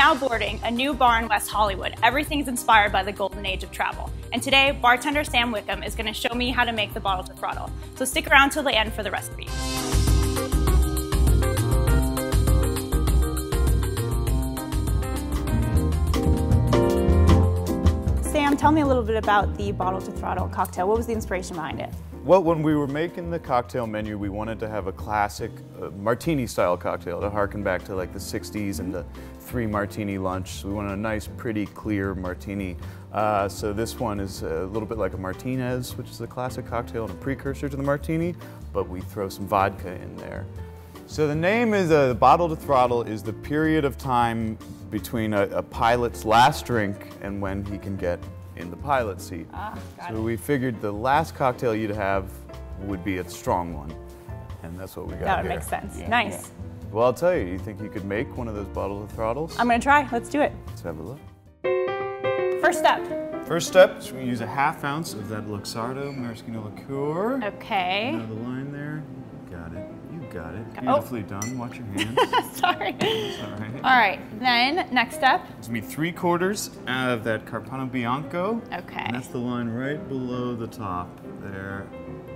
Now Boarding, a new bar in West Hollywood. Everything's inspired by the golden age of travel. And today, bartender Sam Wickham is going to show me how to make the Bottle to Throttle. So stick around till the end for the recipe. Sam, tell me a little bit about the Bottle to Throttle cocktail. What was the inspiration behind it? Well, when we were making the cocktail menu, we wanted to have a classic martini-style cocktail to harken back to like the 60s and the three-martini lunch. So we wanted a nice, pretty, clear martini. So this one is a little bit like a Martinez, which is a classic cocktail and a precursor to the martini, but we throw some vodka in there. So the name is the Bottle to Throttle is the period of time between a pilot's last drink and when he can get in the pilot seat. So we figured the last cocktail you'd have would be a strong one, and that's what we got. That would make sense. Yeah. Nice. Yeah. Well, I'll tell you, you think you could make one of those Bottle to Throttles? I'm gonna try. Let's do it. Let's have a look. First step. First step is we're gonna use a half ounce of that Luxardo Maraschino Liqueur. Okay. Another line there. Got it. You got it. Beautifully done. Watch your hands. Sorry. It's all right. All right. Then next step. It's gonna be 3/4 of that Carpano Bianco. Okay. And that's the line right below the top there.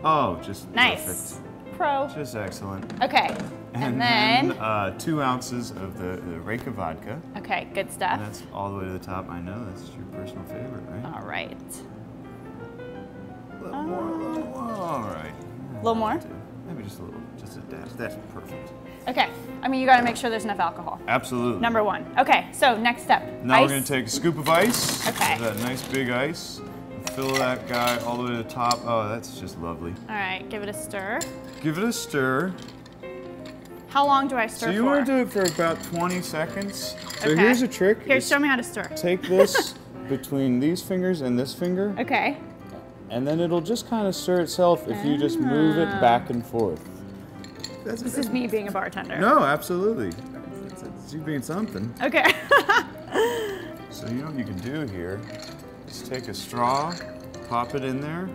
Oh, just nice. Perfect. Pro. Just excellent. Okay. And then 2 ounces of the Reyka Vodka. Okay. Good stuff. And that's all the way to the top. I know that's your personal favorite, right? All right. A little more. A little more. All right. A little more. Maybe just a little, just a dash. That's perfect. Okay, I mean, you gotta make sure there's enough alcohol. Absolutely. Number one. Okay, so next step, now ice. We're gonna take a scoop of ice. Okay. That nice big ice. Fill that guy all the way to the top. Oh, that's just lovely. All right, give it a stir. Give it a stir. How long do I stir for? So you wanna do it for about 20 seconds. So okay. Here's a trick. Here, show me how to stir. Take this between these fingers and this finger. Okay. And then it'll just kind of stir itself if you just move it back and forth. This is me being a bartender. No, absolutely. It's you being something. Okay. So you know what you can do here is take a straw, pop it in there,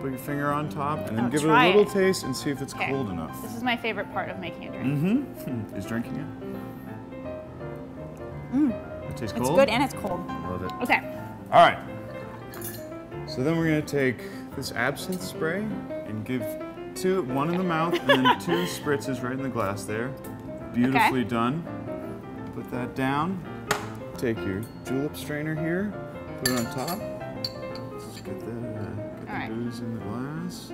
put your finger on top, and then give it a little taste and see if it's cold enough. This is my favorite part of making a drink. Mm-hmm. Is drinking it? It tastes cold? It's good and it's cold. Love it. Okay. All right. So then we're gonna take this absinthe spray and give one in the mouth and then 2 spritzes right in the glass there. Beautifully done. Put that down. Take your julep strainer here, put it on top. Let's get the booze in the glass.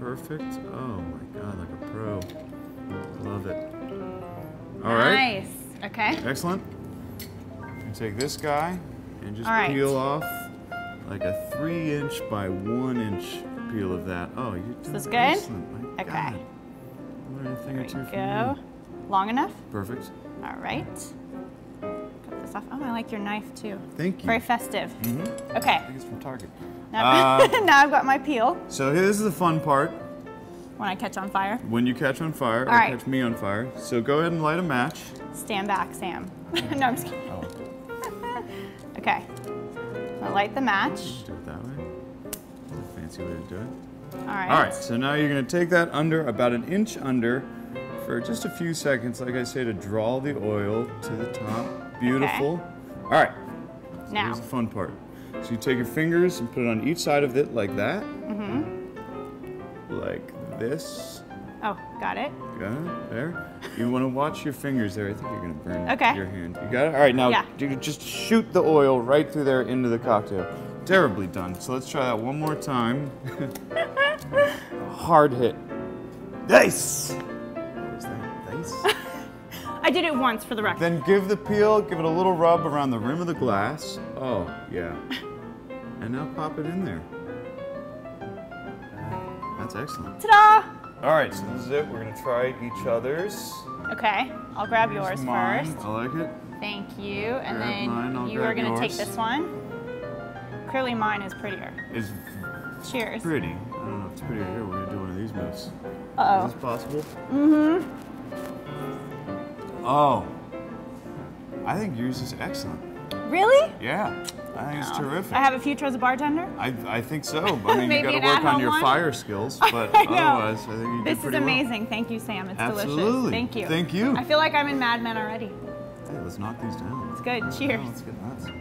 Perfect. Oh my God, like a pro. Love it. All right. Nice, okay. Excellent. And take this guy and just peel off like a 3-inch by 1-inch peel of that. Oh, you did this. Is this good? My God. Learn a thing or two from you. Long enough? Perfect. All right. Cut this off. Oh, I like your knife too. Thank you. Very festive. Mm-hmm. Okay. I think it's from Target. Now I've got my peel. So this is the fun part. When I catch on fire? When you catch on fire, or catch me on fire. So go ahead and light a match. Stand back, Sam. No, I'm just kidding. Oh. Okay. I'll light the match. Do it that way. That's a fancy way to do it. All right. All right, so now you're gonna take that under, about 1 inch under, for just a few seconds, like I say, to draw the oil to the top. Beautiful. Okay. All right, so now. Here's the fun part. So you take your fingers and put it on each side of it like that. Mm-hmm. Like this. Oh, got it. Got it, there. You wanna watch your fingers there. I think you're gonna burn your hand. You got it? All right, now just shoot the oil right through there into the cocktail. Terribly done. So let's try that one more time. Hard hit. Nice! What was that? Nice? I did it once for the record. Then give the peel, give it a little rub around the rim of the glass. Oh, yeah. And now pop it in there. That's excellent. Ta-da! All right, so this is it. We're gonna try each other's. Okay, I'll grab yours first. I like it. Thank you, and then you are gonna take this one. Clearly mine is prettier. It's cheers. Pretty. I don't know if it's prettier here. We're gonna do one of these moves. Uh-oh. Is this possible? Mm-hmm. Oh, I think yours is excellent. Really? Yeah. I think it's terrific. I have a future as a bartender? I think so. I mean, you got to work on your fire skills, but otherwise, I think you do pretty well. This is amazing. Thank you, Sam. It's delicious. Thank you. Thank you. I feel like I'm in Mad Men already. Hey, let's knock these down. It's good. Cheers. Let's get nuts.